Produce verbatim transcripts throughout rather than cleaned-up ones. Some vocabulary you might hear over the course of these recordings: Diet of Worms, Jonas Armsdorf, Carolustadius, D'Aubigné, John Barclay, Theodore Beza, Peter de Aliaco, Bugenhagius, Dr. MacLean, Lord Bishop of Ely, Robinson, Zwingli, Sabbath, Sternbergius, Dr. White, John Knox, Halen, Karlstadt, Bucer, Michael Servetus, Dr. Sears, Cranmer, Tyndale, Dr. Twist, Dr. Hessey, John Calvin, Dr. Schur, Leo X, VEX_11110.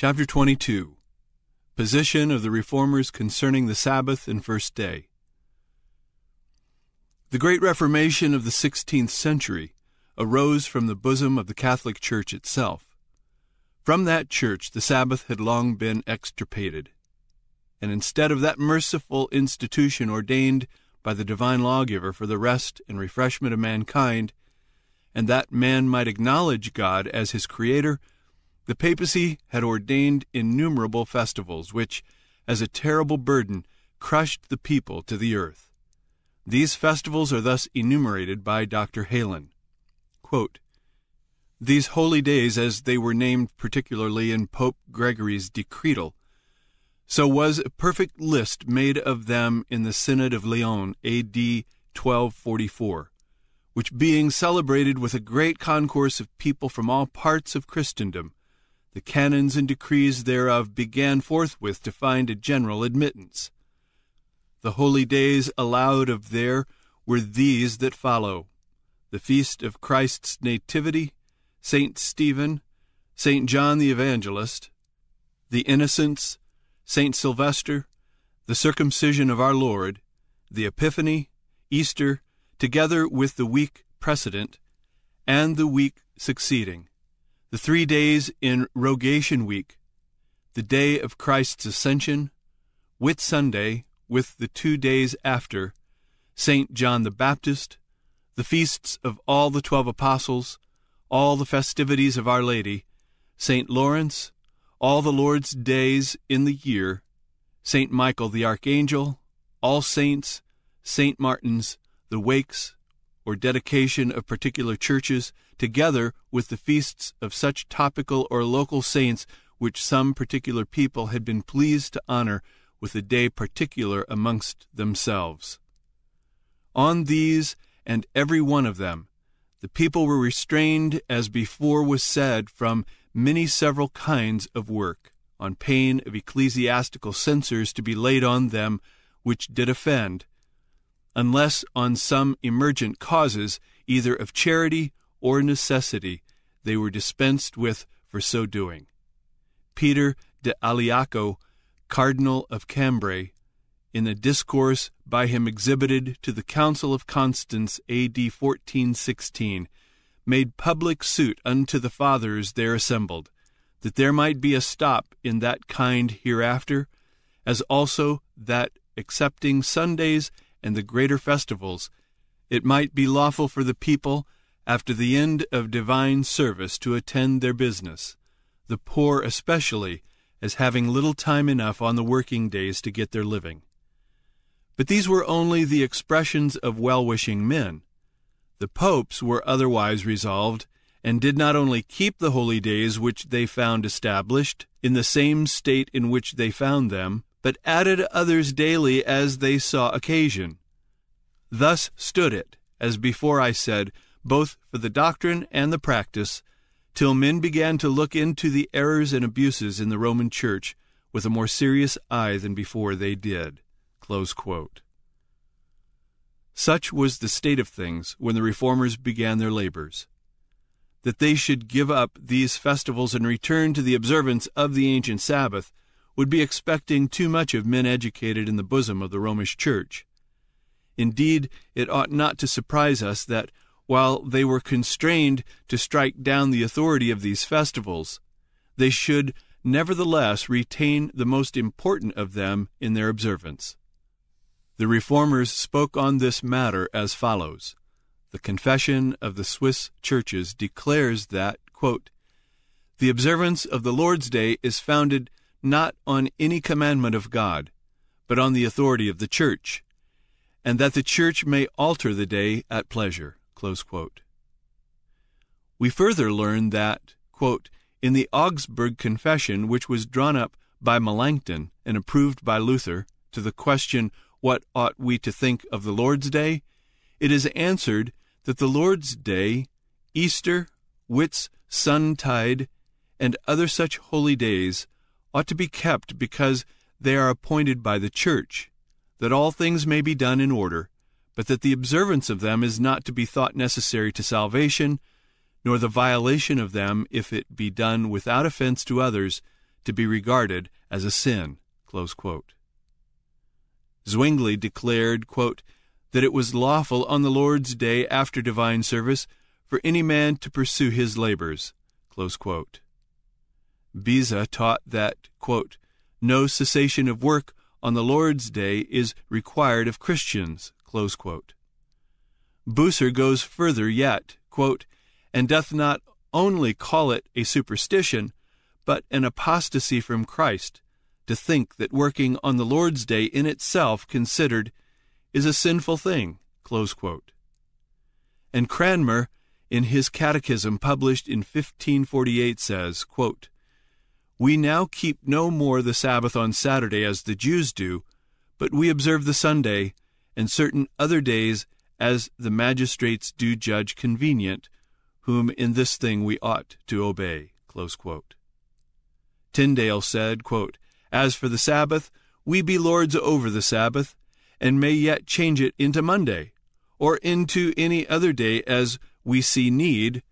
Chapter twenty-two. Position of the Reformers concerning the Sabbath and First Day. The Great Reformation of the sixteenth century arose from the bosom of the Catholic Church itself. From that Church the Sabbath had long been extirpated, and instead of that merciful institution ordained by the divine lawgiver for the rest and refreshment of mankind, and that man might acknowledge God as his Creator, the papacy had ordained innumerable festivals, which, as a terrible burden, crushed the people to the earth. These festivals are thus enumerated by Doctor Halen. Quote, "These holy days, as they were named particularly in Pope Gregory's Decretal, so was a perfect list made of them in the Synod of Lyon, A D twelve forty-four, which being celebrated with a great concourse of people from all parts of Christendom, the canons and decrees thereof began forthwith to find a general admittance. The holy days allowed of there were these that follow: the feast of Christ's Nativity, Saint Stephen, Saint John the Evangelist, the Innocents, Saint Sylvester, the Circumcision of our Lord, the Epiphany, Easter, together with the week precedent, and the week succeeding, the three days in Rogation Week, the day of Christ's Ascension, Whitsunday with the two days after, Saint John the Baptist, the feasts of all the twelve apostles, all the festivities of Our Lady, Saint Lawrence, all the Lord's days in the year, Saint Michael the Archangel, All Saints, Saint Martin's, the Wakes, or dedication of particular churches, together with the feasts of such topical or local saints which some particular people had been pleased to honor with a day particular amongst themselves. On these, and every one of them, the people were restrained, as before was said, from many several kinds of work, on pain of ecclesiastical censures to be laid on them which did offend, unless on some emergent causes, either of charity or necessity, they were dispensed with for so doing." Peter de Aliaco, Cardinal of Cambrai, in a discourse by him exhibited to the Council of Constance, A D fourteen sixteen, made public suit unto the fathers there assembled, that there might be a stop in that kind hereafter, as also that, excepting Sundays and the greater festivals, it might be lawful for the people, after the end of divine service, to attend their business, the poor especially, as having little time enough on the working days to get their living. But these were only the expressions of well-wishing men. The popes were otherwise resolved, and did not only keep the holy days which they found established, in the same state in which they found them, but added others daily as they saw occasion. Thus stood it, as before I said, both for the doctrine and the practice, till men began to look into the errors and abuses in the Roman Church with a more serious eye than before they did." Close quote. Such was the state of things when the Reformers began their labors. That they should give up these festivals and return to the observance of the ancient Sabbath would be expecting too much of men educated in the bosom of the Romish Church. Indeed, it ought not to surprise us that, while they were constrained to strike down the authority of these festivals, they should nevertheless retain the most important of them in their observance. The Reformers spoke on this matter as follows. The Confession of the Swiss Churches declares that, quote, "The observance of the Lord's Day is founded not on any commandment of God, but on the authority of the Church, and that the Church may alter the day at pleasure." Close quote. We further learn that, quote, "In the Augsburg Confession, which was drawn up by Melanchthon and approved by Luther, to the question, 'What ought we to think of the Lord's Day?' it is answered that the Lord's Day, Easter, Whit's Suntide, and other such holy days, ought to be kept because they are appointed by the Church, that all things may be done in order, but that the observance of them is not to be thought necessary to salvation, nor the violation of them, if it be done without offense to others, to be regarded as a sin." Close quote. Zwingli declared, quote, that it was lawful on the Lord's day after divine service for any man to pursue his labors. Close quote. Beza taught that, quote, no cessation of work on the Lord's day is required of Christians. Close quote. Bucer goes further yet, quote, and doth not only call it a superstition, but an apostasy from Christ, to think that working on the Lord's day in itself considered is a sinful thing. Close quote. And Cranmer, in his catechism published in fifteen forty-eight, says, quote, we now keep no more the Sabbath on Saturday as the Jews do, but we observe the Sunday and certain other days as the magistrates do judge convenient, whom in this thing we ought to obey. Close quote. Tyndale said, quote, as for the Sabbath, we be lords over the Sabbath, and may yet change it into Monday, or into any other day as we see need,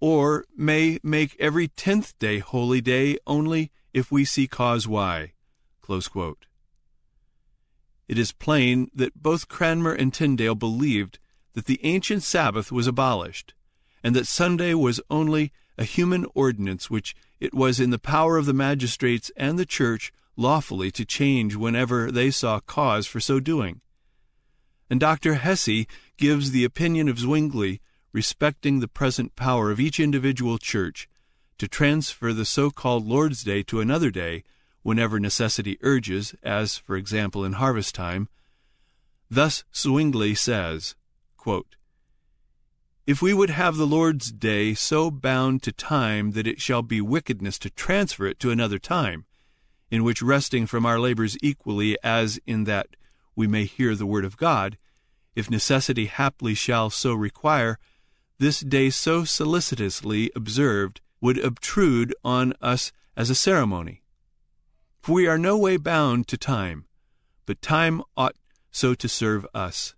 or may make every tenth day holy day only if we see cause why. Close quote. It is plain that both Cranmer and Tyndale believed that the ancient Sabbath was abolished, and that Sunday was only a human ordinance which it was in the power of the magistrates and the church lawfully to change whenever they saw cause for so doing. And Doctor Hessey gives the opinion of Zwingli respecting the present power of each individual church to transfer the so-called Lord's Day to another day whenever necessity urges, as, for example, in harvest time. Thus Zwingli says, quote, if we would have the Lord's day so bound to time that it shall be wickedness to transfer it to another time, in which resting from our labors equally as in that we may hear the word of God, if necessity haply shall so require, this day so solicitously observed would obtrude on us as a ceremony. For we are no way bound to time, but time ought so to serve us,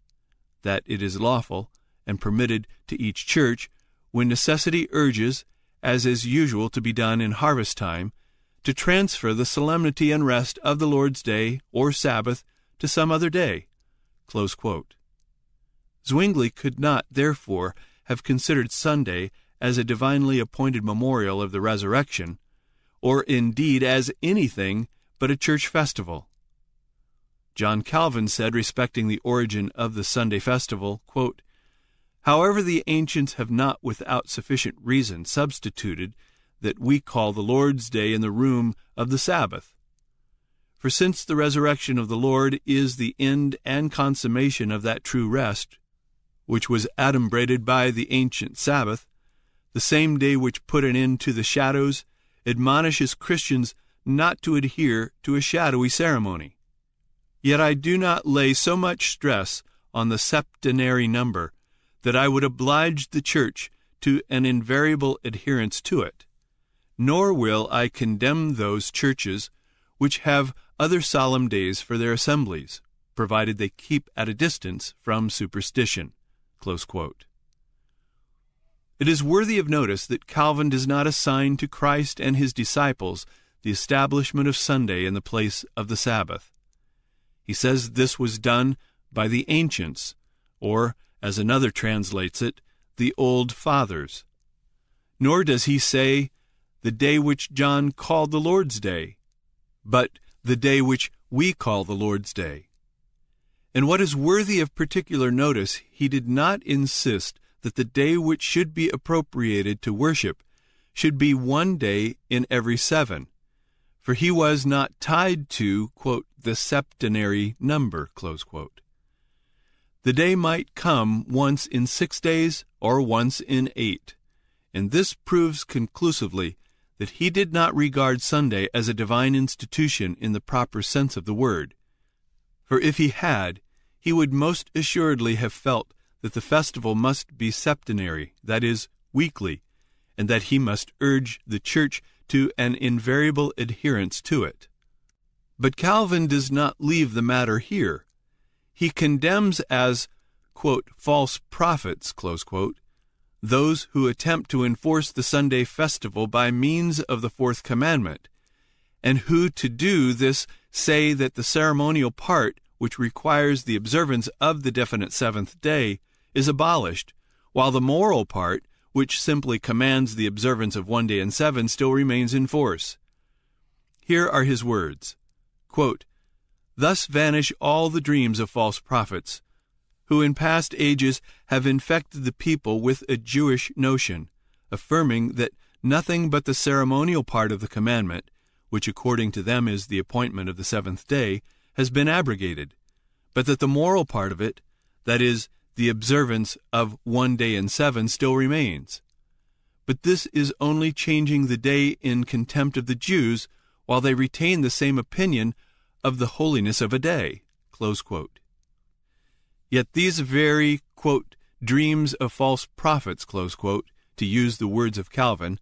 that it is lawful and permitted to each church, when necessity urges, as is usual to be done in harvest time, to transfer the solemnity and rest of the Lord's day or Sabbath to some other day. Close quote. Zwingli could not, therefore, have considered Sunday as a divinely appointed memorial of the resurrection, or indeed as anything but a church festival. John Calvin said respecting the origin of the Sunday festival, quote, however, the ancients have not without sufficient reason substituted that we call the Lord's day in the room of the Sabbath. For since the resurrection of the Lord is the end and consummation of that true rest, which was adumbrated by the ancient Sabbath, the same day which put an end to the shadows, admonishes Christians not to adhere to a shadowy ceremony. Yet I do not lay so much stress on the septenary number that I would oblige the church to an invariable adherence to it, nor will I condemn those churches which have other solemn days for their assemblies, provided they keep at a distance from superstition. Close quote. It is worthy of notice that Calvin does not assign to Christ and his disciples the establishment of Sunday in the place of the Sabbath. He says this was done by the ancients, or, as another translates it, the old fathers. Nor does he say the day which John called the Lord's day, but the day which we call the Lord's day. And what is worthy of particular notice, he did not insist that the day which should be appropriated to worship should be one day in every seven, for he was not tied to, quote, the septenary number, close quote. The day might come once in six days or once in eight, and this proves conclusively that he did not regard Sunday as a divine institution in the proper sense of the word. For if he had, he would most assuredly have felt that the festival must be septenary, that is, weekly, and that he must urge the church to an invariable adherence to it. But Calvin does not leave the matter here. He condemns as, quote, false prophets, close quote, those who attempt to enforce the Sunday festival by means of the fourth commandment, and who to do this say that the ceremonial part, which requires the observance of the definite seventh day, is abolished, while the moral part, which simply commands the observance of one day and seven, still remains in force. Here are his words, quote, "Thus vanish all the dreams of false prophets, who in past ages have infected the people with a Jewish notion, affirming that nothing but the ceremonial part of the commandment, which according to them is the appointment of the seventh day, has been abrogated, but that the moral part of it, that is, the observance of one day and seven, still remains. But this is only changing the day in contempt of the Jews, while they retain the same opinion of the holiness of a day." Close quote. Yet these very, quote, "dreams of false prophets," close quote, to use the words of Calvin,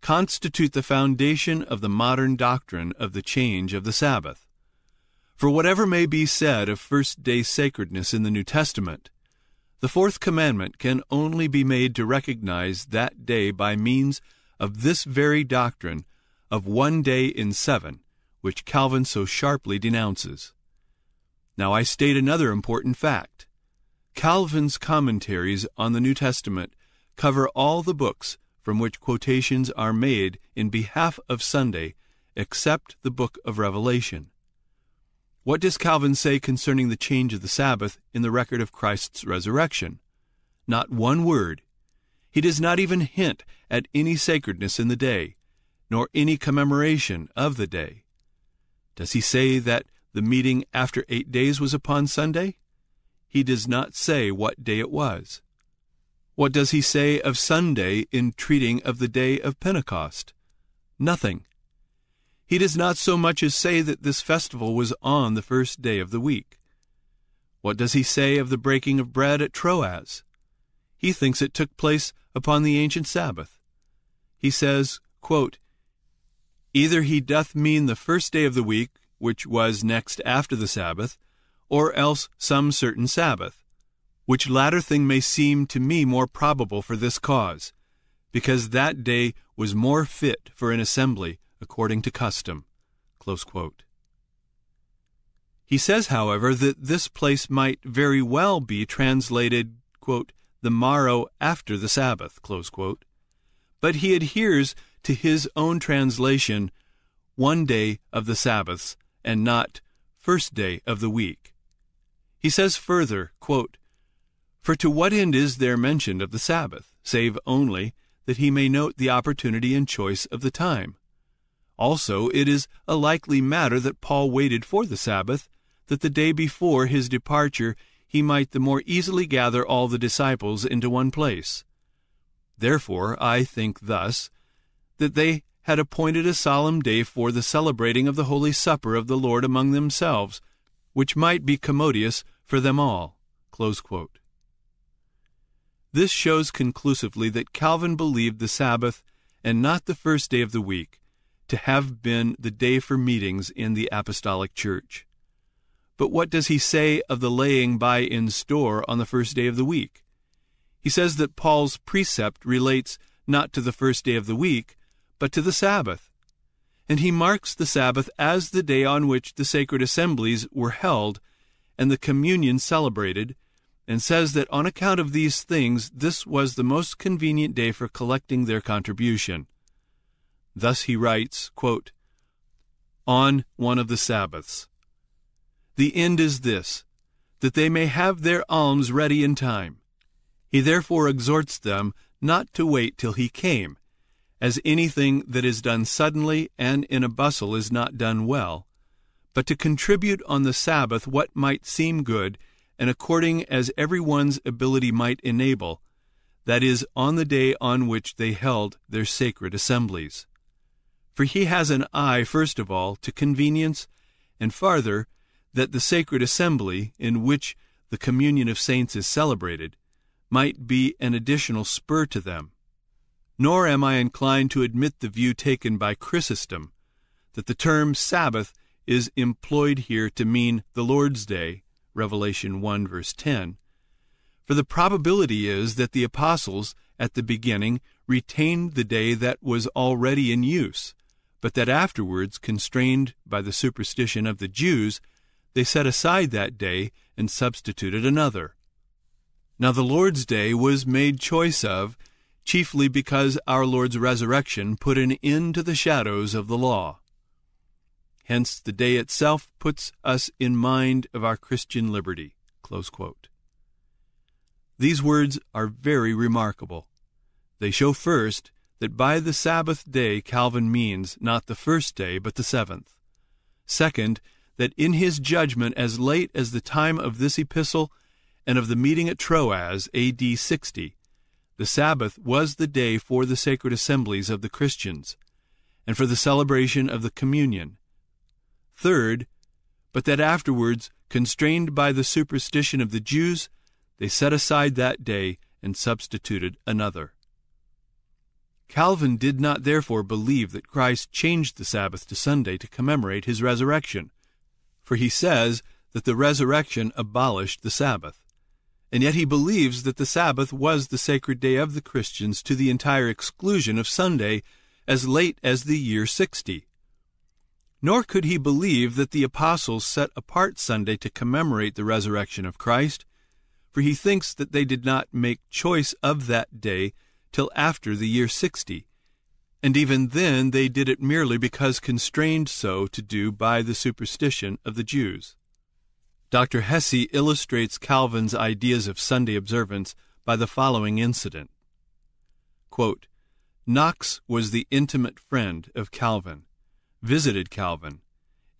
constitute the foundation of the modern doctrine of the change of the Sabbath. For whatever may be said of first-day sacredness in the New Testament, the fourth commandment can only be made to recognize that day by means of this very doctrine of one day in seven, which Calvin so sharply denounces. Now I state another important fact. Calvin's commentaries on the New Testament cover all the books from which quotations are made in behalf of Sunday, except the book of Revelation. What does Calvin say concerning the change of the Sabbath in the record of Christ's resurrection? Not one word. He does not even hint at any sacredness in the day, nor any commemoration of the day. Does he say that the meeting after eight days was upon Sunday? He does not say what day it was. What does he say of Sunday in treating of the day of Pentecost? Nothing. He does not so much as say that this festival was on the first day of the week. What does he say of the breaking of bread at Troas? He thinks it took place upon the ancient Sabbath. He says, quote, "Either he doth mean the first day of the week, which was next after the Sabbath, or else some certain Sabbath, which latter thing may seem to me more probable for this cause, because that day was more fit for an assembly according to custom." Close quote. He says, however, that this place might very well be translated, quote, "the morrow after the Sabbath," close quote, but he adheres to his own translation, "one day of the Sabbaths," and not "first day of the week." He says further, quote, "For to what end is there mentioned of the Sabbath, save only that he may note the opportunity and choice of the time? Also, it is a likely matter that Paul waited for the Sabbath, that the day before his departure he might the more easily gather all the disciples into one place. Therefore, I think thus, that they had appointed a solemn day for the celebrating of the Holy Supper of the Lord among themselves, which might be commodious for them all." Close quote. This shows conclusively that Calvin believed the Sabbath, and not the first day of the week, to have been the day for meetings in the Apostolic Church. But what does he say of the laying by in store on the first day of the week? He says that Paul's precept relates not to the first day of the week, but to the Sabbath, and he marks the Sabbath as the day on which the sacred assemblies were held and the communion celebrated, and says that on account of these things this was the most convenient day for collecting their contribution. Thus he writes, quote, "On one of the Sabbaths. The end is this, that they may have their alms ready in time. He therefore exhorts them not to wait till he came, as anything that is done suddenly and in a bustle is not done well, but to contribute on the Sabbath what might seem good, and according as every one's ability might enable, that is, on the day on which they held their sacred assemblies. For he has an eye, first of all, to convenience, and farther, that the sacred assembly, in which the communion of saints is celebrated, might be an additional spur to them. Nor am I inclined to admit the view taken by Chrysostom, that the term Sabbath is employed here to mean the Lord's Day, Revelation one, verse ten, for the probability is that the apostles, at the beginning, retained the day that was already in use, but that afterwards, constrained by the superstition of the Jews, they set aside that day and substituted another. Now the Lord's day was made choice of, chiefly because our Lord's resurrection put an end to the shadows of the law. Hence the day itself puts us in mind of our Christian liberty." Close quote. These words are very remarkable. They show first that by the Sabbath day Calvin means not the first day but the seventh. Second, that in his judgment as late as the time of this epistle and of the meeting at Troas, A D sixty, the Sabbath was the day for the sacred assemblies of the Christians, and for the celebration of the communion. Third, but that afterwards, constrained by the superstition of the Jews, they set aside that day and substituted another. Calvin did not therefore believe that Christ changed the Sabbath to Sunday to commemorate his resurrection, for he says that the resurrection abolished the Sabbath. And yet he believes that the Sabbath was the sacred day of the Christians to the entire exclusion of Sunday as late as the year sixty. Nor could he believe that the apostles set apart Sunday to commemorate the resurrection of Christ, for he thinks that they did not make choice of that day till after the year sixty, and even then they did it merely because constrained so to do by the superstition of the Jews. Doctor Hessey illustrates Calvin's ideas of Sunday observance by the following incident. Quote, "Knox was the intimate friend of Calvin, visited Calvin,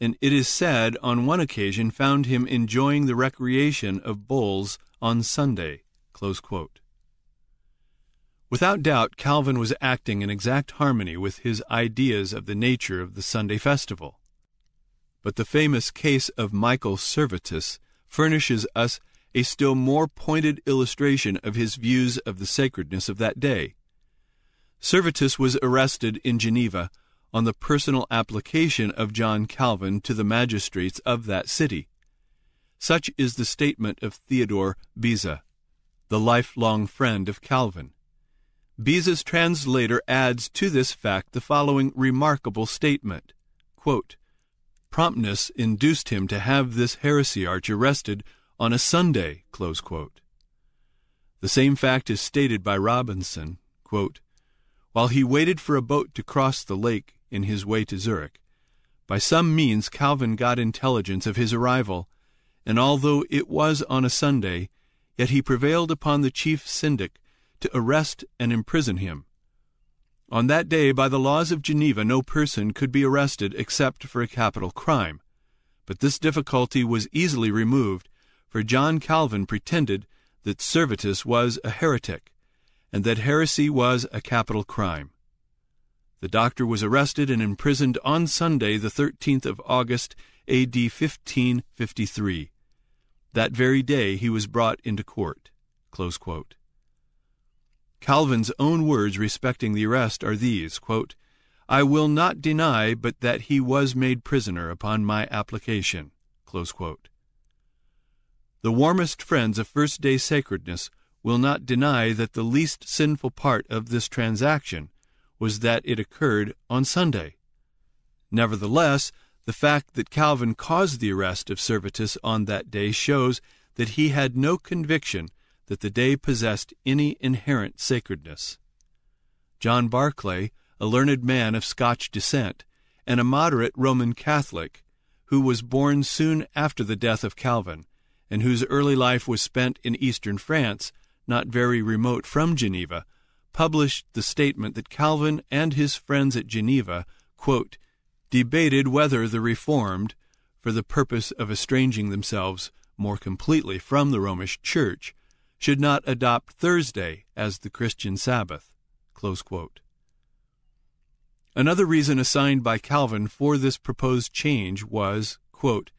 and it is said on one occasion found him enjoying the recreation of bulls on Sunday." Close quote. Without doubt, Calvin was acting in exact harmony with his ideas of the nature of the Sunday festival. But the famous case of Michael Servetus furnishes us a still more pointed illustration of his views of the sacredness of that day. Servetus was arrested in Geneva on the personal application of John Calvin to the magistrates of that city. Such is the statement of Theodore Beza, the lifelong friend of Calvin. Beza's translator adds to this fact the following remarkable statement, quote, "Promptness induced him to have this heresiarch arrested on a Sunday." Close quote. The same fact is stated by Robinson, quote, "While he waited for a boat to cross the lake in his way to Zurich, by some means Calvin got intelligence of his arrival, and although it was on a Sunday, yet he prevailed upon the chief syndic to arrest and imprison him. On that day, by the laws of Geneva, no person could be arrested except for a capital crime. But this difficulty was easily removed, for John Calvin pretended that Servetus was a heretic, and that heresy was a capital crime. The doctor was arrested and imprisoned on Sunday, the thirteenth of August, A D fifteen fifty-three. That very day he was brought into court." Close quote. Calvin's own words respecting the arrest are these, quote, "I will not deny but that he was made prisoner upon my application." Close quote. The warmest friends of first-day sacredness will not deny that the least sinful part of this transaction was that it occurred on Sunday. Nevertheless, the fact that Calvin caused the arrest of Servetus on that day shows that he had no conviction that the day possessed any inherent sacredness. John Barclay, a learned man of Scotch descent, and a moderate Roman Catholic, who was born soon after the death of Calvin, and whose early life was spent in eastern France, not very remote from Geneva, published the statement that Calvin and his friends at Geneva, quote, "debated whether the Reformed, for the purpose of estranging themselves more completely from the Romish Church, should not adopt Thursday as the Christian Sabbath." Close quote. Another reason assigned by Calvin for this proposed change was, quote,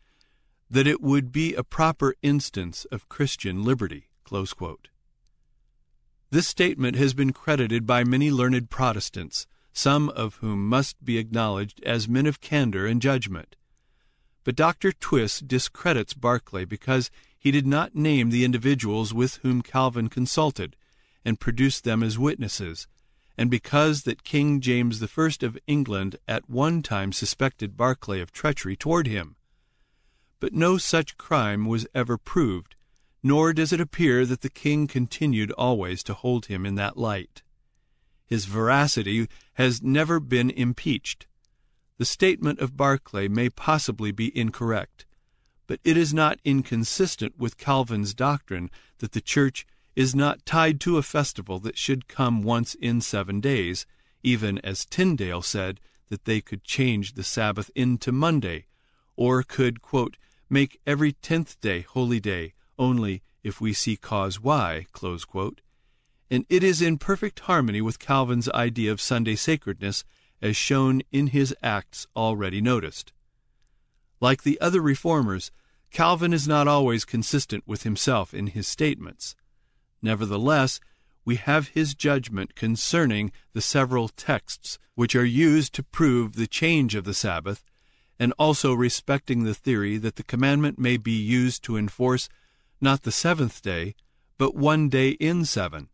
"that it would be a proper instance of Christian liberty." Close quote. This statement has been credited by many learned Protestants, some of whom must be acknowledged as men of candor and judgment. But Doctor Twist discredits Barclay because he did not name the individuals with whom Calvin consulted and produced them as witnesses, and because that King James the First of England at one time suspected Barclay of treachery toward him. But no such crime was ever proved, nor does it appear that the king continued always to hold him in that light. His veracity has never been impeached. The statement of Barclay may possibly be incorrect, but it is not inconsistent with Calvin's doctrine that the Church is not tied to a festival that should come once in seven days, even as Tyndale said that they could change the Sabbath into Monday, or could, quote, make every tenth day holy day, only if we see cause why, close quote. And it is in perfect harmony with Calvin's idea of Sunday sacredness, as shown in his Acts already noticed. Like the other reformers, Calvin is not always consistent with himself in his statements. Nevertheless, we have his judgment concerning the several texts which are used to prove the change of the Sabbath, and also respecting the theory that the commandment may be used to enforce not the seventh day, but one day in seven,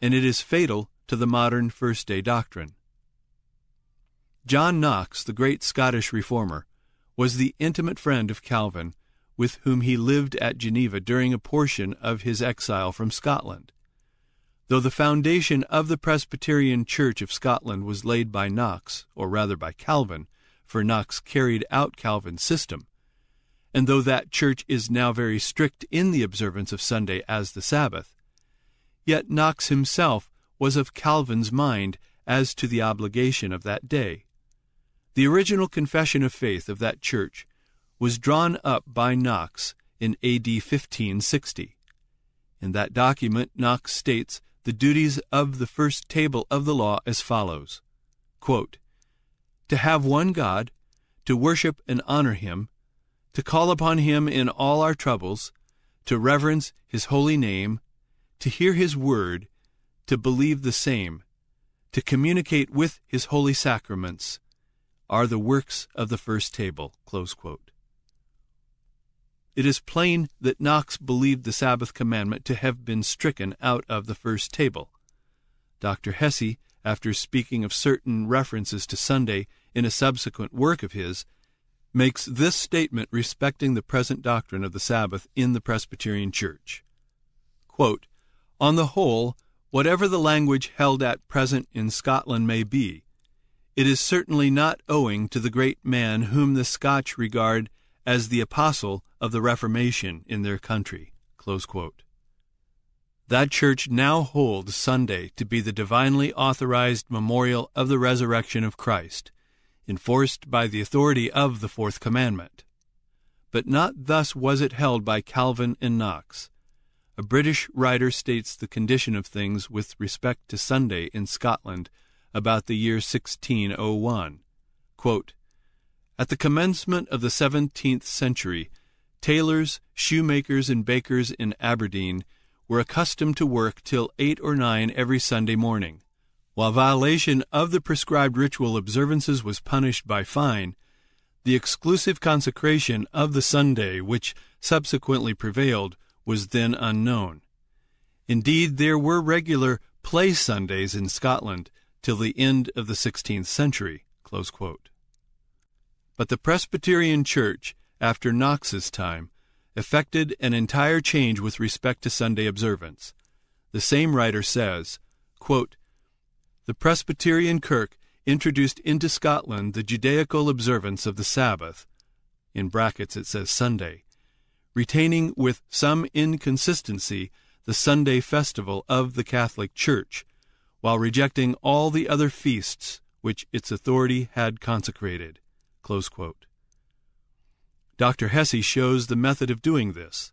and it is fatal to the modern first-day doctrine. John Knox, the great Scottish reformer, was the intimate friend of Calvin, with whom he lived at Geneva during a portion of his exile from Scotland. Though the foundation of the Presbyterian Church of Scotland was laid by Knox, or rather by Calvin, for Knox carried out Calvin's system, and though that church is now very strict in the observance of Sunday as the Sabbath, yet Knox himself was of Calvin's mind as to the obligation of that day. The original confession of faith of that church was drawn up by Knox in A D fifteen sixty. In that document, Knox states the duties of the first table of the law as follows, quote, to have one God, to worship and honor him, to call upon him in all our troubles, to reverence his holy name, to hear his word, to believe the same, to communicate with his holy sacraments, are the works of the first table, close quote. It is plain that Knox believed the Sabbath commandment to have been stricken out of the first table. Doctor Hessey, after speaking of certain references to Sunday in a subsequent work of his, makes this statement respecting the present doctrine of the Sabbath in the Presbyterian Church. Quote, on the whole, whatever the language held at present in Scotland may be, it is certainly not owing to the great man whom the Scotch regard as the apostle of the Reformation in their country. Close quote. That church now holds Sunday to be the divinely authorized memorial of the resurrection of Christ, enforced by the authority of the Fourth Commandment. But not thus was it held by Calvin and Knox. A British writer states the condition of things with respect to Sunday in Scotland about the year sixteen oh one. Quote, at the commencement of the seventeenth century, tailors, shoemakers, and bakers in Aberdeen were accustomed to work till eight or nine every Sunday morning. While violation of the prescribed ritual observances was punished by fine, the exclusive consecration of the Sunday which subsequently prevailed was then unknown. Indeed, there were regular play Sundays in Scotland till the end of the sixteenth century. Close quote. But the Presbyterian Church, after Knox's time, effected an entire change with respect to Sunday observance. The same writer says, quote, the Presbyterian Kirk introduced into Scotland the Judaical observance of the Sabbath, in brackets it says Sunday, retaining with some inconsistency the Sunday festival of the Catholic Church, while rejecting all the other feasts which its authority had consecrated. Close quote. Doctor Hessey shows the method of doing this.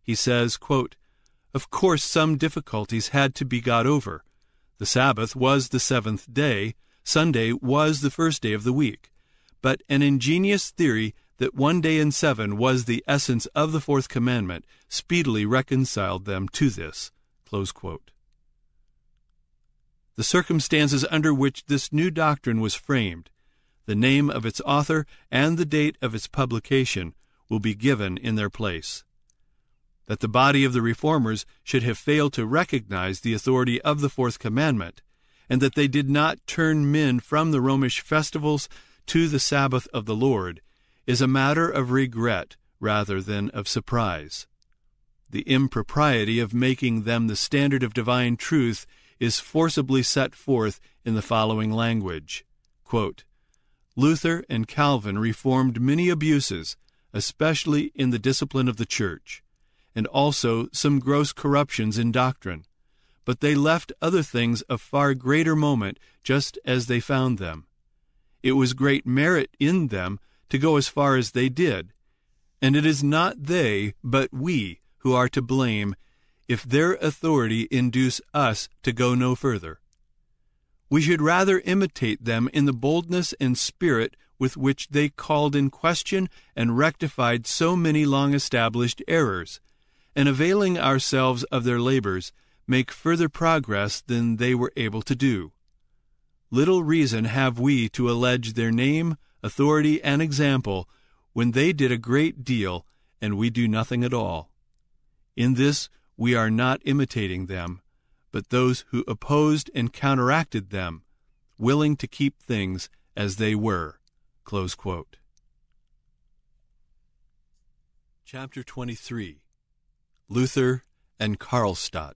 He says, quote, of course some difficulties had to be got over. The Sabbath was the seventh day, Sunday was the first day of the week, but an ingenious theory that one day in seven was the essence of the Fourth Commandment speedily reconciled them to this. Close quote. The circumstances under which this new doctrine was framed, the name of its author, and the date of its publication will be given in their place. That the body of the Reformers should have failed to recognize the authority of the Fourth Commandment, and that they did not turn men from the Romish festivals to the Sabbath of the Lord, is a matter of regret rather than of surprise. The impropriety of making them the standard of divine truth is forcibly set forth in the following language, quote, Luther and Calvin reformed many abuses, especially in the discipline of the church, and also some gross corruptions in doctrine, but they left other things of far greater moment just as they found them. It was great merit in them to go as far as they did, and it is not they but we who are to blame if their authority induce us to go no further. We should rather imitate them in the boldness and spirit with which they called in question and rectified so many long-established errors, and availing ourselves of their labors, make further progress than they were able to do. Little reason have we to allege their name, authority, and example, when they did a great deal, and we do nothing at all. In this we are not imitating them, but those who opposed and counteracted them, willing to keep things as they were." Close quote. Chapter twenty-three. Luther and Karlstadt.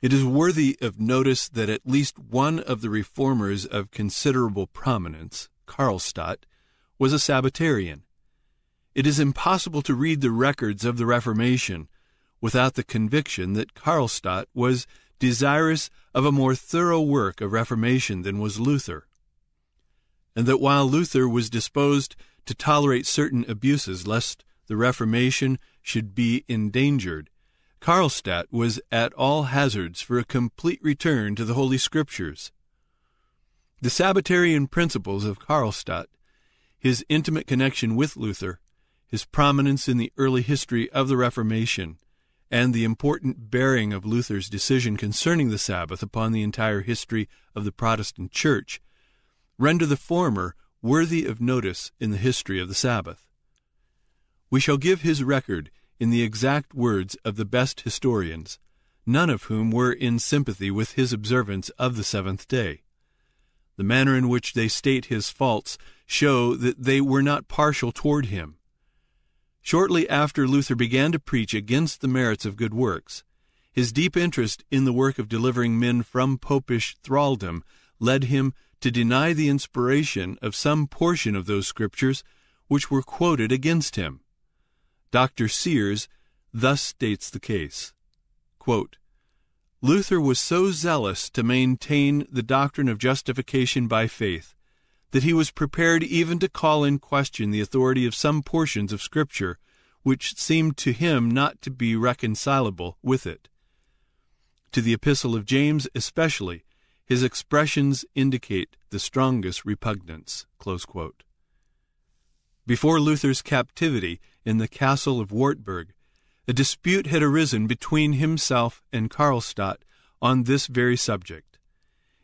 It is worthy of notice that at least one of the reformers of considerable prominence, Karlstadt, was a Sabbatarian. It is impossible to read the records of the Reformation without the conviction that Karlstadt was desirous of a more thorough work of reformation than was Luther, and that while Luther was disposed to tolerate certain abuses lest the Reformation should be endangered, Karlstadt was at all hazards for a complete return to the Holy Scriptures. The Sabbatarian principles of Karlstadt, his intimate connection with Luther, his prominence in the early history of the Reformation, and the important bearing of Luther's decision concerning the Sabbath upon the entire history of the Protestant Church render the former worthy of notice in the history of the Sabbath. We shall give his record in the exact words of the best historians, none of whom were in sympathy with his observance of the seventh day. The manner in which they state his faults show that they were not partial toward him. Shortly after Luther began to preach against the merits of good works, his deep interest in the work of delivering men from popish thraldom led him to deny the inspiration of some portion of those scriptures which were quoted against him. Doctor Sears thus states the case, quote, Luther was so zealous to maintain the doctrine of justification by faith that he was prepared even to call in question the authority of some portions of Scripture which seemed to him not to be reconcilable with it. To the Epistle of James especially, his expressions indicate the strongest repugnance. Close quote. Before Luther's captivity in the castle of Wartburg, a dispute had arisen between himself and Karlstadt on this very subject.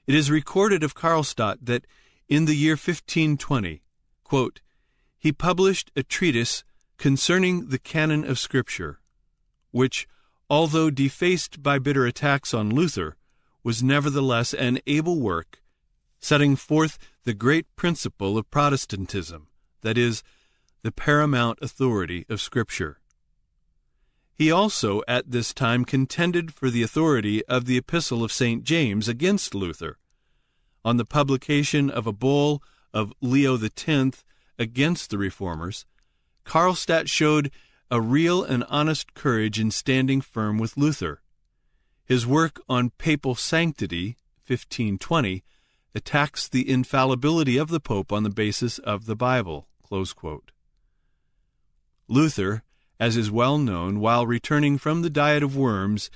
It is recorded of Karlstadt that in the year fifteen twenty, quote, he published a treatise concerning the canon of Scripture, which, although defaced by bitter attacks on Luther, was nevertheless an able work, setting forth the great principle of Protestantism, that is, the paramount authority of Scripture. He also at this time contended for the authority of the Epistle of Saint James against Luther, on the publication of a bull of Leo X against the Reformers. Karlstadt showed a real and honest courage in standing firm with Luther. His work on papal sanctity, fifteen twenty, attacks the infallibility of the Pope on the basis of the Bible. Close quote. Luther, as is well known, while returning from the Diet of Worms,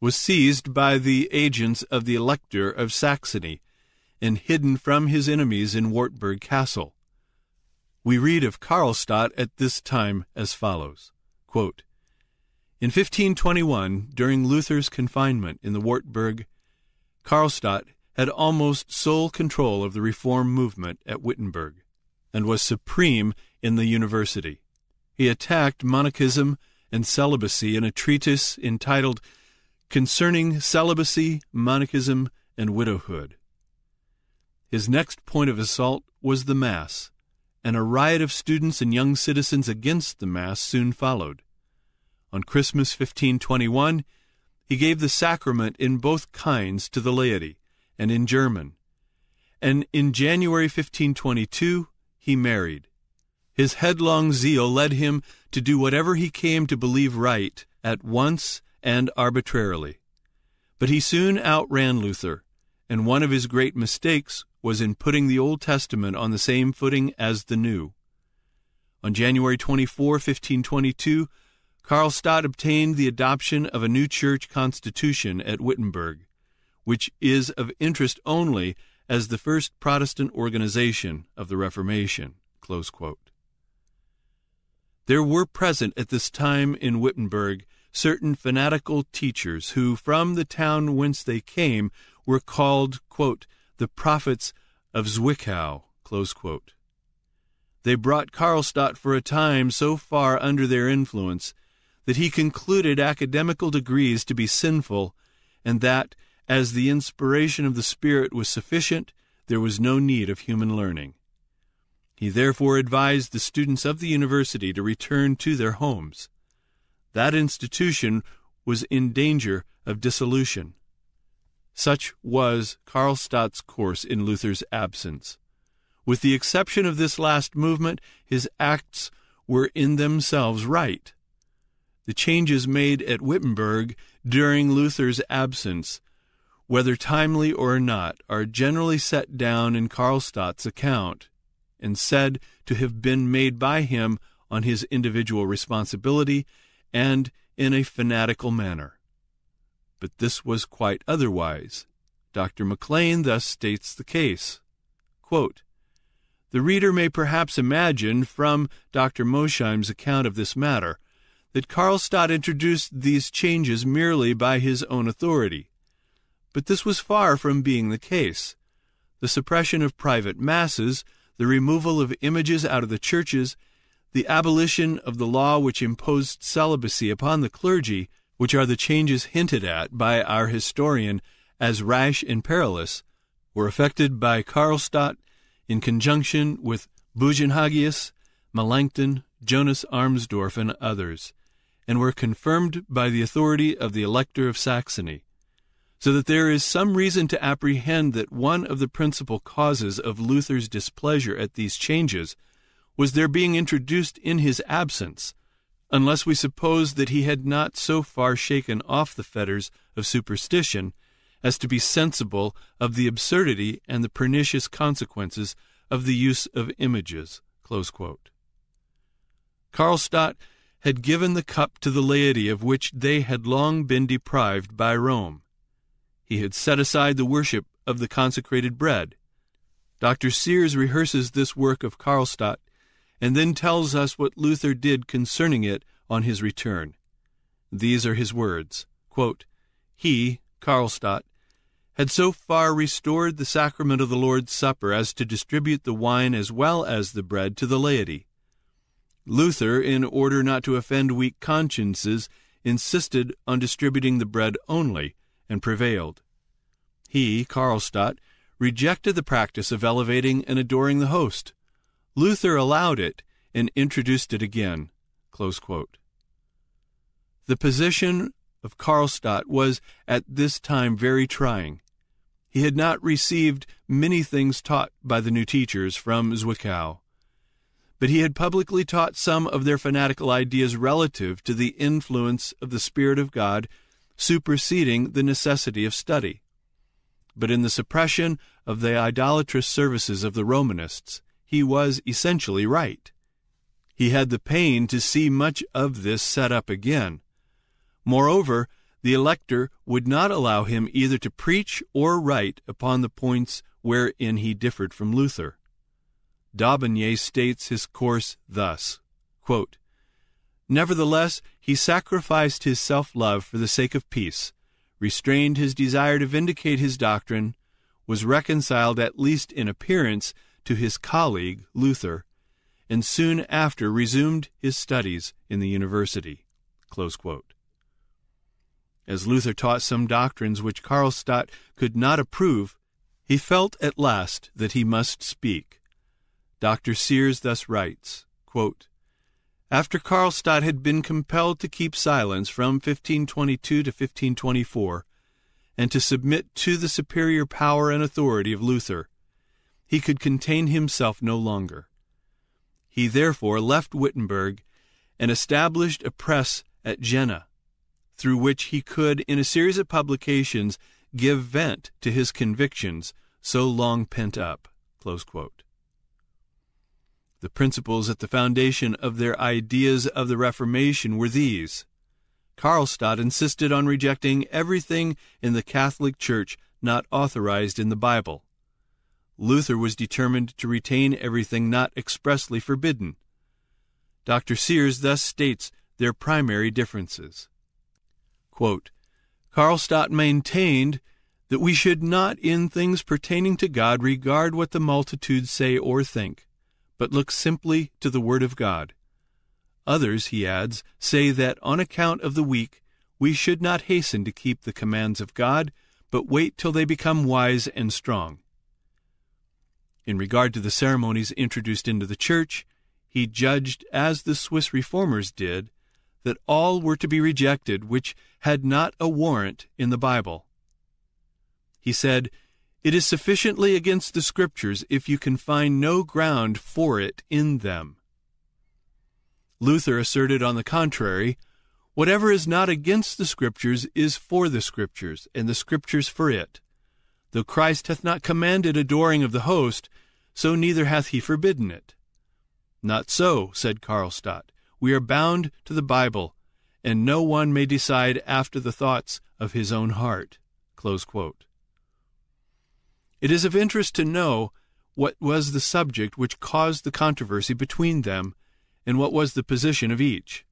was seized by the agents of the Elector of Saxony and hidden from his enemies in Wartburg Castle. We read of Karlstadt at this time as follows, quote, in fifteen twenty-one, during Luther's confinement in the Wartburg, Karlstadt had almost sole control of the reform movement at Wittenberg, and was supreme in the university. He attacked monachism and celibacy in a treatise entitled concerning celibacy, monachism, and widowhood. His next point of assault was the Mass, and a riot of students and young citizens against the Mass soon followed. On Christmas fifteen twenty-one, he gave the sacrament in both kinds to the laity, and in German, and in January fifteen twenty-two he married. His headlong zeal led him to do whatever he came to believe right at once and arbitrarily. But he soon outran Luther, and one of his great mistakes was in putting the Old Testament on the same footing as the New. On January twenty-fourth, fifteen twenty-two, Karlstadt obtained the adoption of a new church constitution at Wittenberg, which is of interest only as the first Protestant organization of the Reformation." Close quote. There were present at this time in Wittenberg certain fanatical teachers who, from the town whence they came, were called, quote, the prophets of Zwickau, close quote. They brought Karlstadt for a time so far under their influence that he concluded academical degrees to be sinful, and that, as the inspiration of the Spirit was sufficient, there was no need of human learning. He therefore advised the students of the university to return to their homes. That institution was in danger of dissolution. Such was Karlstadt's course in Luther's absence. With the exception of this last movement, his acts were in themselves right. The changes made at Wittenberg during Luther's absence, whether timely or not, are generally set down in Karlstadt's account, and said to have been made by him on his individual responsibility and in a fanatical manner. But this was quite otherwise. Doctor MacLean thus states the case, quote, "The reader may perhaps imagine from Doctor Mosheim's account of this matter that Karlstadt introduced these changes merely by his own authority. But this was far from being the case. The suppression of private masses, the removal of images out of the churches, the abolition of the law which imposed celibacy upon the clergy, which are the changes hinted at by our historian as rash and perilous, were effected by Karlstadt in conjunction with Bugenhagius, Melanchthon, Jonas Armsdorf, and others, and were confirmed by the authority of the Elector of Saxony. So that there is some reason to apprehend that one of the principal causes of Luther's displeasure at these changes was their being introduced in his absence, unless we suppose that he had not so far shaken off the fetters of superstition as to be sensible of the absurdity and the pernicious consequences of the use of images." Close quote. Karlstadt had given the cup to the laity of which they had long been deprived by Rome. He had set aside the worship of the consecrated bread. Doctor Sears rehearses this work of Karlstadt, and then tells us what Luther did concerning it on his return. These are his words, quote, "He, Karlstadt, had so far restored the sacrament of the Lord's Supper as to distribute the wine as well as the bread to the laity. Luther, in order not to offend weak consciences, insisted on distributing the bread only, and prevailed. He, Karlstadt, rejected the practice of elevating and adoring the host. Luther allowed it and introduced it again." Close quote. The position of Karlstadt was at this time very trying. He had not received many things taught by the new teachers from Zwickau, but he had publicly taught some of their fanatical ideas relative to the influence of the Spirit of God superseding the necessity of study. But in the suppression of the idolatrous services of the Romanists, he was essentially right. He had the pain to see much of this set up again. Moreover, the Elector would not allow him either to preach or write upon the points wherein he differed from Luther. D'Aubigné states his course thus, quote, "Nevertheless, he sacrificed his self-love for the sake of peace, restrained his desire to vindicate his doctrine, was reconciled at least in appearance to his colleague Luther, and soon after resumed his studies in the university." Close quote. As Luther taught some doctrines which Karlstadt could not approve, he felt at last that he must speak. Doctor Sears thus writes, quote, "After Karlstadt had been compelled to keep silence from fifteen twenty-two to fifteen twenty-four, and to submit to the superior power and authority of Luther, he could contain himself no longer. He therefore left Wittenberg and established a press at Jena, through which he could, in a series of publications, give vent to his convictions, so long pent up." Close quote. The principles at the foundation of their ideas of the Reformation were these. Karlstadt insisted on rejecting everything in the Catholic Church not authorized in the Bible. Luther was determined to retain everything not expressly forbidden. Doctor Sears thus states their primary differences. Quote, "Karlstadt maintained that we should not in things pertaining to God regard what the multitude say or think, but look simply to the Word of God. Others," he adds, "say that on account of the weak we should not hasten to keep the commands of God, but wait till they become wise and strong." In regard to the ceremonies introduced into the Church, he judged, as the Swiss reformers did, that all were to be rejected which had not a warrant in the Bible. He said, "It is sufficiently against the Scriptures if you can find no ground for it in them." Luther asserted, on the contrary, "Whatever is not against the Scriptures is for the Scriptures, and the Scriptures for it. Though Christ hath not commanded adoring of the host, so neither hath he forbidden it." "Not so," said Karlstadt. "We are bound to the Bible, and no one may decide after the thoughts of his own heart." Close quote. It is of interest to know what was the subject which caused the controversy between them, and what was the position of each.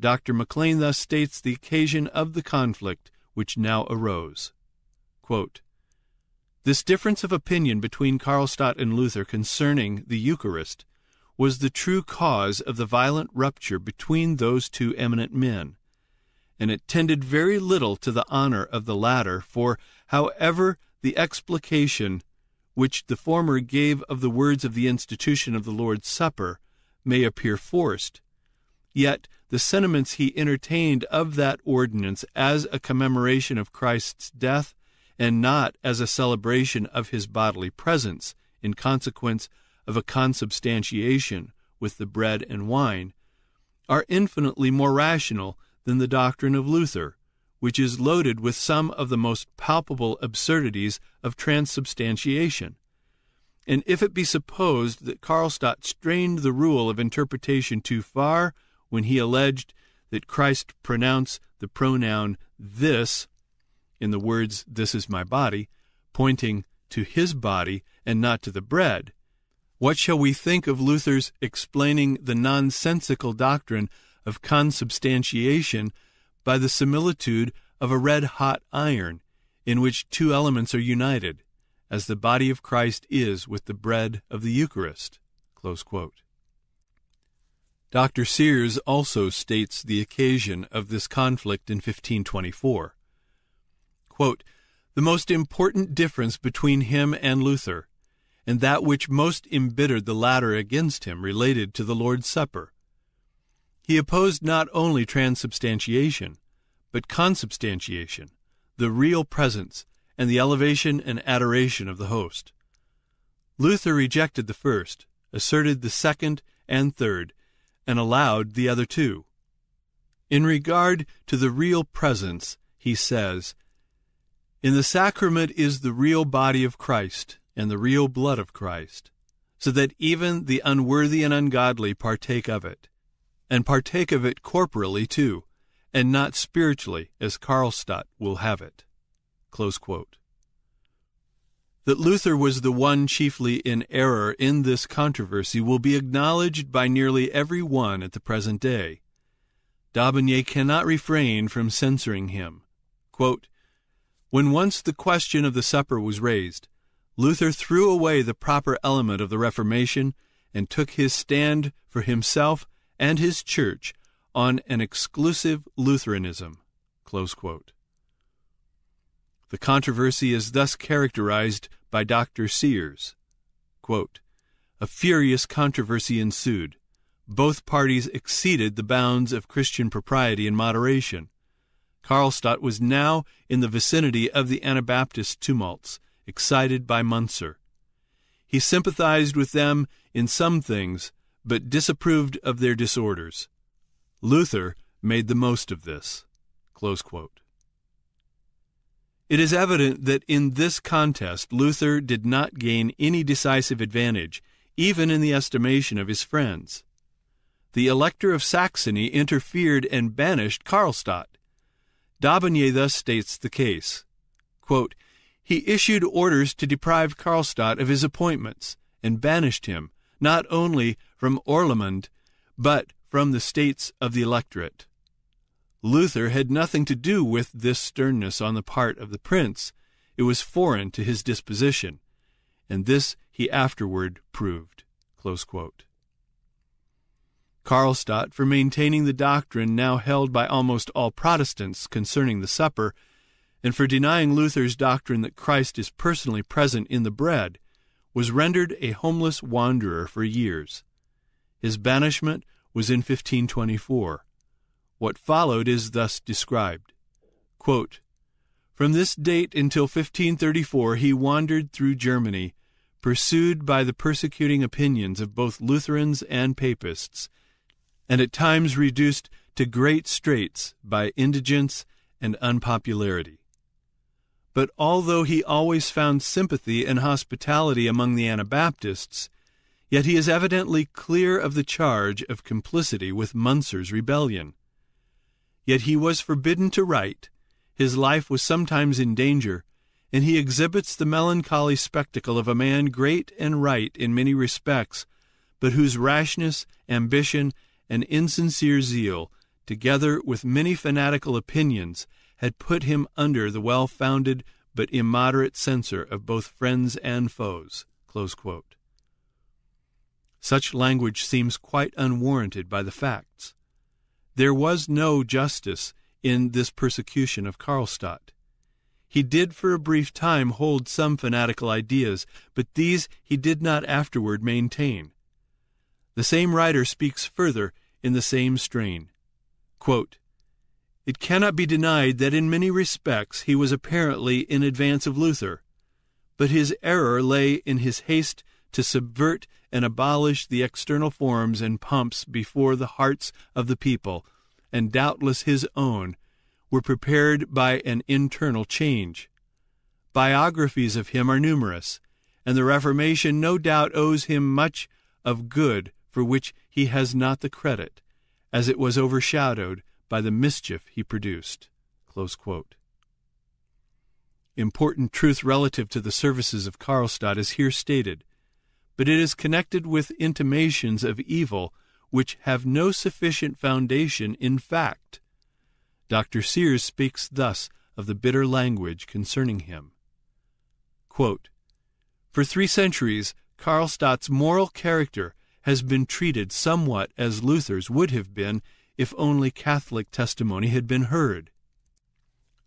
Doctor MacLean thus states the occasion of the conflict which now arose. Quote, "This difference of opinion between Karlstadt and Luther concerning the Eucharist was the true cause of the violent rupture between those two eminent men, and it tended very little to the honor of the latter, for, however, the explication which the former gave of the words of the institution of the Lord's Supper may appear forced, yet the sentiments he entertained of that ordinance as a commemoration of Christ's death, and not as a celebration of his bodily presence, in consequence of a consubstantiation with the bread and wine, are infinitely more rational than the doctrine of Luther, which is loaded with some of the most palpable absurdities of transubstantiation. And if it be supposed that Karlstadt strained the rule of interpretation too far when he alleged that Christ pronounced the pronoun this, in the words, 'This is my body,' pointing to his body and not to the bread, what shall we think of Luther's explaining the nonsensical doctrine of consubstantiation by the similitude of a red-hot iron, in which two elements are united, as the body of Christ is with the bread of the Eucharist?" Close quote. Doctor Sears also states the occasion of this conflict in fifteen twenty-four. Quote, "The most important difference between him and Luther, and that which most embittered the latter against him, related to the Lord's Supper. He opposed not only transubstantiation, but consubstantiation, the real presence, and the elevation and adoration of the host. Luther rejected the first, asserted the second and third, and allowed the other two. In regard to the real presence, he says, 'In the sacrament is the real body of Christ, and the real blood of Christ, so that even the unworthy and ungodly partake of it, and partake of it corporally too, and not spiritually, as Karlstadt will have it.'" Close quote. That Luther was the one chiefly in error in this controversy will be acknowledged by nearly every one at the present day. D'Aubigné cannot refrain from censoring him. Quote, "When once the question of the supper was raised, Luther threw away the proper element of the Reformation and took his stand for himself and his church on an exclusive Lutheranism." Close quote. The controversy is thus characterized by Doctor Sears. Quote, "A furious controversy ensued. Both parties exceeded the bounds of Christian propriety and moderation. Karlstadt was now in the vicinity of the Anabaptist tumults, excited by Munzer. He sympathized with them in some things, but disapproved of their disorders. Luther made the most of this." Close quote. It is evident that in this contest Luther did not gain any decisive advantage, even in the estimation of his friends. The Elector of Saxony interfered and banished Karlstadt. D'Aubigné thus states the case, quote, "He issued orders to deprive Karlstadt of his appointments, and banished him, not only from Orlamund, but from the states of the electorate." Luther had nothing to do with this sternness on the part of the prince. It was foreign to his disposition, and this he afterward proved. Close quote. Karlstadt, for maintaining the doctrine now held by almost all Protestants concerning the supper, and for denying Luther's doctrine that Christ is personally present in the bread, was rendered a homeless wanderer for years. His banishment was in fifteen twenty-four. What followed is thus described, quote, "From this date until fifteen thirty-four he wandered through Germany, pursued by the persecuting opinions of both Lutherans and Papists, and at times reduced to great straits by indigence and unpopularity. But although he always found sympathy and hospitality among the Anabaptists, yet he is evidently clear of the charge of complicity with Munzer's rebellion. Yet he was forbidden to write, his life was sometimes in danger, and he exhibits the melancholy spectacle of a man great and right in many respects, but whose rashness, ambition, and insincere zeal, together with many fanatical opinions, had put him under the well-founded but immoderate censure of both friends and foes." Close quote. Such language seems quite unwarranted by the facts. There was no justice in this persecution of Karlstadt. He did for a brief time hold some fanatical ideas, but these he did not afterward maintain. The same writer speaks further in the same strain. Quote, "It cannot be denied that in many respects he was apparently in advance of Luther, but his error lay in his haste to subvert and abolish the external forms and pomps before the hearts of the people, and doubtless his own, were prepared by an internal change. Biographies of him are numerous, and the Reformation no doubt owes him much of good for which he has not the credit, as it was overshadowed by the mischief he produced." Close quote. Important truth relative to the services of Karlstadt is here stated, but it is connected with intimations of evil which have no sufficient foundation in fact. Doctor Sears speaks thus of the bitter language concerning him. Quote, "For three centuries, Karlstadt's moral character has been treated somewhat as Luther's would have been if only Catholic testimony had been heard.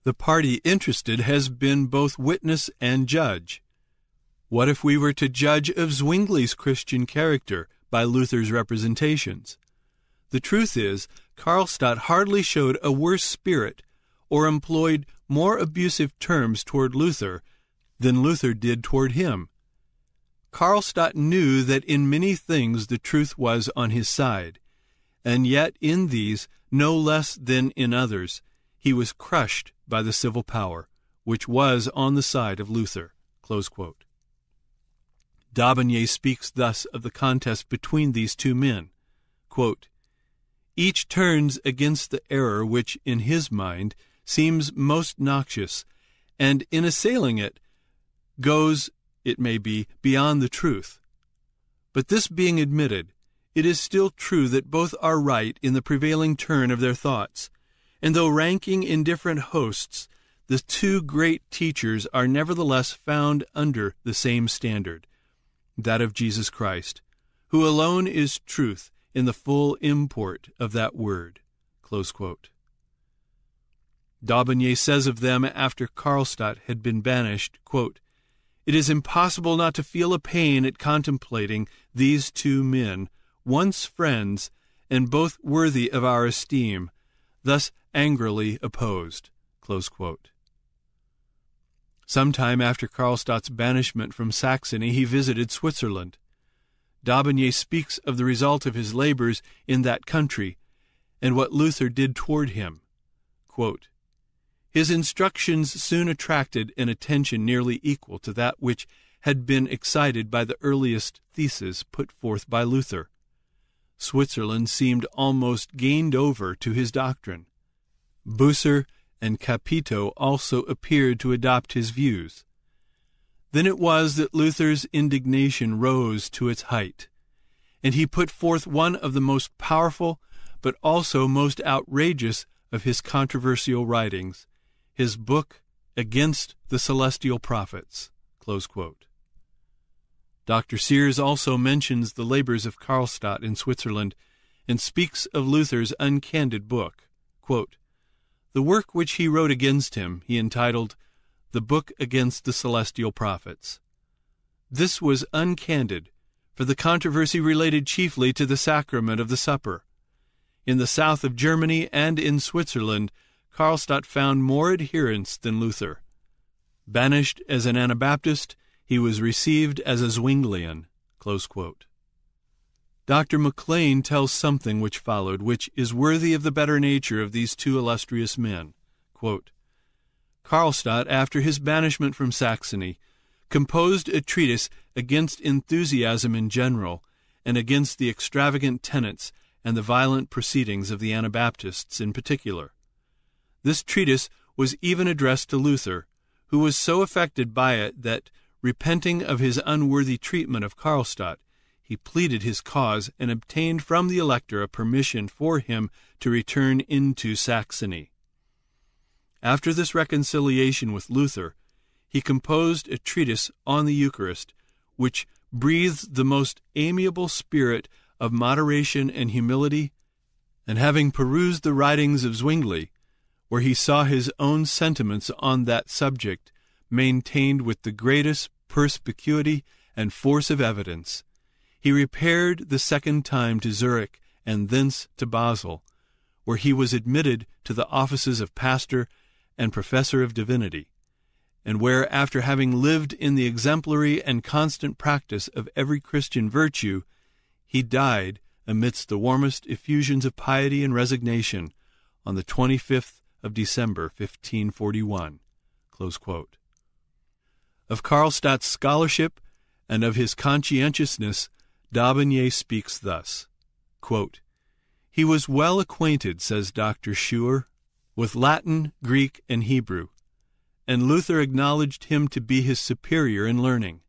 The party interested has been both witness and judge. What if we were to judge of Zwingli's Christian character by Luther's representations? The truth is, Karlstadt hardly showed a worse spirit or employed more abusive terms toward Luther than Luther did toward him. Karlstadt knew that in many things the truth was on his side, and yet in these, no less than in others, he was crushed by the civil power, which was on the side of Luther." Close quote. D'Aubigné speaks thus of the contest between these two men. Quote, "Each turns against the error which, in his mind, seems most noxious, and in assailing it, goes, it may be, beyond the truth. But this being admitted, it is still true that both are right in the prevailing turn of their thoughts, and though ranking in different hosts, the two great teachers are nevertheless found under the same standard, that of Jesus Christ, who alone is truth in the full import of that word." Close quote. D'Aubigné says of them after Karlstadt had been banished, quote, "It is impossible not to feel a pain at contemplating these two men, once friends, and both worthy of our esteem, thus angrily opposed." Close quote. Sometime after Karlstadt's banishment from Saxony, he visited Switzerland. D'Aubigné speaks of the result of his labors in that country and what Luther did toward him. Quote, "His instructions soon attracted an attention nearly equal to that which had been excited by the earliest theses put forth by Luther. Switzerland seemed almost gained over to his doctrine. Bucer and Capito also appeared to adopt his views. Then it was that Luther's indignation rose to its height, and he put forth one of the most powerful but also most outrageous of his controversial writings, his book Against the Celestial Prophets." Close quote. Doctor Sears also mentions the labors of Karlstadt in Switzerland and speaks of Luther's uncandid book. Quote, "The work which he wrote against him he entitled The Book Against the Celestial Prophets. This was uncandid, for the controversy related chiefly to the sacrament of the supper. In the south of Germany and in Switzerland, Karlstadt found more adherents than Luther. Banished as an Anabaptist, he was received as a Zwinglian." Close quote. Doctor MacLean tells something which followed, which is worthy of the better nature of these two illustrious men. Quote, "Karlstadt, after his banishment from Saxony, composed a treatise against enthusiasm in general, and against the extravagant tenets and the violent proceedings of the Anabaptists in particular. This treatise was even addressed to Luther, who was so affected by it that, repenting of his unworthy treatment of Karlstadt, he pleaded his cause and obtained from the Elector a permission for him to return into Saxony. After this reconciliation with Luther, he composed a treatise on the Eucharist, which breathes the most amiable spirit of moderation and humility, and having perused the writings of Zwingli, where he saw his own sentiments on that subject, maintained with the greatest perspicuity and force of evidence, he repaired the second time to Zurich and thence to Basel, where he was admitted to the offices of pastor and professor of divinity, and where, after having lived in the exemplary and constant practice of every Christian virtue, he died amidst the warmest effusions of piety and resignation on the twenty-fifth of December, fifteen forty-one. Close quote. Of Karlstadt's scholarship and of his conscientiousness, D'Aubigné speaks thus, quote, "He was well acquainted," says Doctor Schur, "with Latin, Greek, and Hebrew, and Luther acknowledged him to be his superior in learning.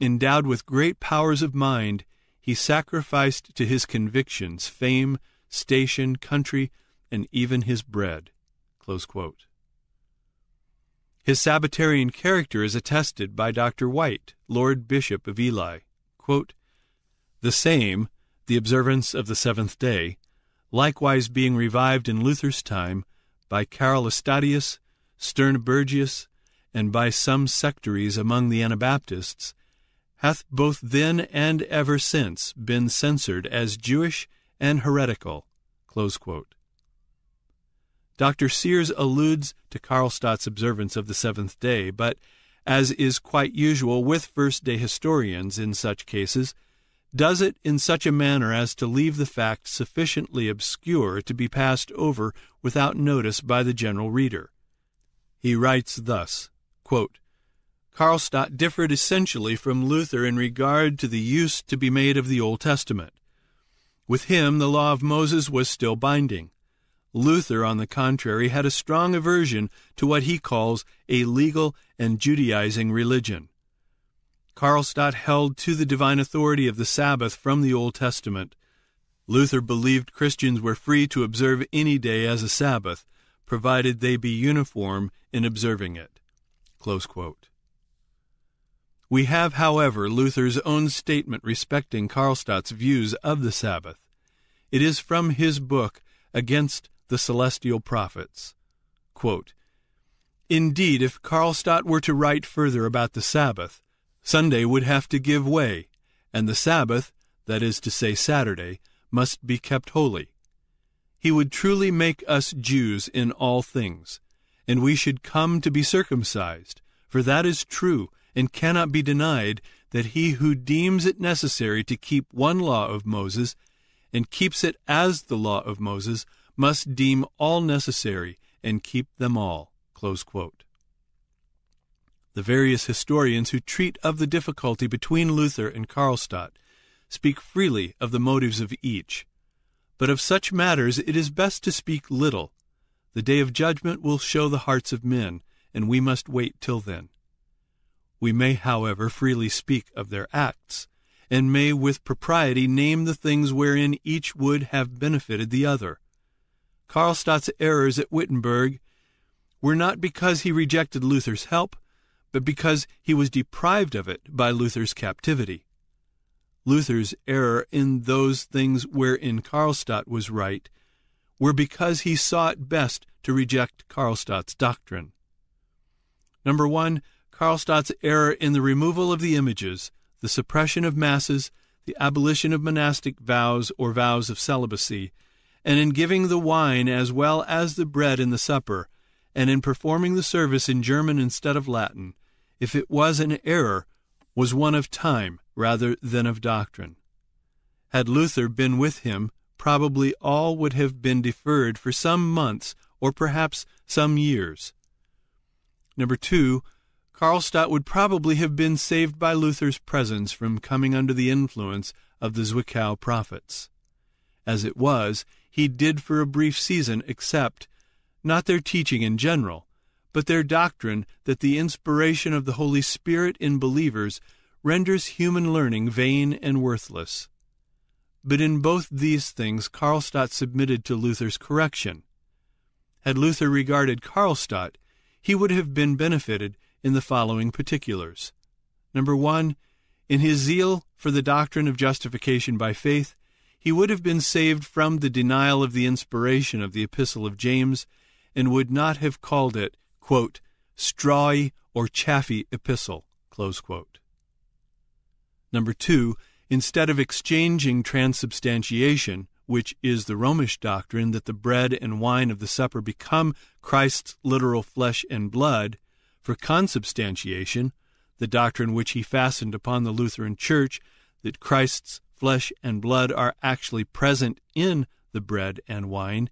Endowed with great powers of mind, he sacrificed to his convictions fame, station, country, and even his bread." Close quote. His Sabbatarian character is attested by Doctor White, Lord Bishop of Ely. Quote, "The same, the observance of the seventh day, likewise being revived in Luther's time by Carolustadius, Sternbergius, and by some sectaries among the Anabaptists, hath both then and ever since been censored as Jewish and heretical." Close quote. Doctor Sears alludes to Karlstadt's observance of the seventh day, but, as is quite usual with first-day historians in such cases, does it in such a manner as to leave the fact sufficiently obscure to be passed over without notice by the general reader. He writes thus, quote, "Karlstadt differed essentially from Luther in regard to the use to be made of the Old Testament. With him the law of Moses was still binding. Luther, on the contrary, had a strong aversion to what he calls a legal and Judaizing religion. Karlstadt held to the divine authority of the Sabbath from the Old Testament. Luther believed Christians were free to observe any day as a Sabbath, provided they be uniform in observing it." Close quote. We have, however, Luther's own statement respecting Karlstadt's views of the Sabbath. It is from his book Against the Celestial Prophets. Quote, "Indeed, if Karlstadt were to write further about the Sabbath, Sunday would have to give way, and the Sabbath, that is to say Saturday, must be kept holy. He would truly make us Jews in all things, and we should come to be circumcised, for that is true and cannot be denied, that he who deems it necessary to keep one law of Moses, and keeps it as the law of Moses, must deem all necessary and keep them all." Close quote. The various historians who treat of the difficulty between Luther and Karlstadt speak freely of the motives of each, but of such matters it is best to speak little. The day of judgment will show the hearts of men, and we must wait till then. We may, however, freely speak of their acts, and may with propriety name the things wherein each would have benefited the other. Karlstadt's errors at Wittenberg were not because he rejected Luther's help, but because he was deprived of it by Luther's captivity. Luther's error in those things wherein Karlstadt was right were because he saw it best to reject Karlstadt's doctrine. Number one, Karlstadt's error in the removal of the images, the suppression of masses, the abolition of monastic vows or vows of celibacy, and in giving the wine as well as the bread in the supper, and in performing the service in German instead of Latin, if it was an error, was one of time rather than of doctrine. Had Luther been with him, probably all would have been deferred for some months or perhaps some years. Number two, Karlstadt would probably have been saved by Luther's presence from coming under the influence of the Zwickau prophets. As it was, he did for a brief season accept, not their teaching in general, but their doctrine that the inspiration of the Holy Spirit in believers renders human learning vain and worthless. But in both these things Karlstadt submitted to Luther's correction. Had Luther regarded Karlstadt, he would have been benefited in the following particulars. Number one, in his zeal for the doctrine of justification by faith, he would have been saved from the denial of the inspiration of the Epistle of James, and would not have called it, quote, strawy or chaffy epistle, close quote. Number two, instead of exchanging transubstantiation, which is the Romish doctrine that the bread and wine of the supper become Christ's literal flesh and blood, for consubstantiation, the doctrine which he fastened upon the Lutheran Church, that Christ's flesh and blood are actually present in the bread and wine,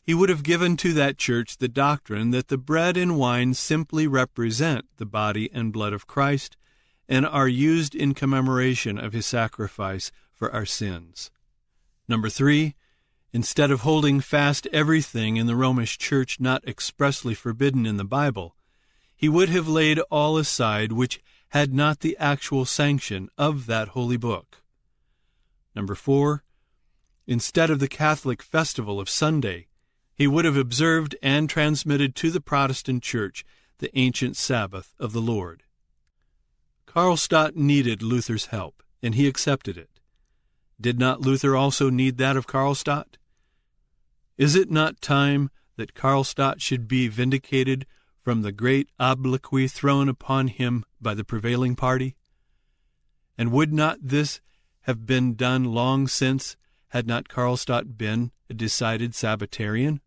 he would have given to that church the doctrine that the bread and wine simply represent the body and blood of Christ, and are used in commemoration of his sacrifice for our sins. Number three, instead of holding fast everything in the Romish Church not expressly forbidden in the Bible, he would have laid all aside which had not the actual sanction of that holy book. Number four, instead of the Catholic festival of Sunday, he would have observed and transmitted to the Protestant Church the ancient Sabbath of the Lord. Karlstadt needed Luther's help, and he accepted it. Did not Luther also need that of Karlstadt? Is it not time that Karlstadt should be vindicated from the great obloquy thrown upon him by the prevailing party? And would not this have been done long since, had not Karlstadt been a decided Sabbatarian?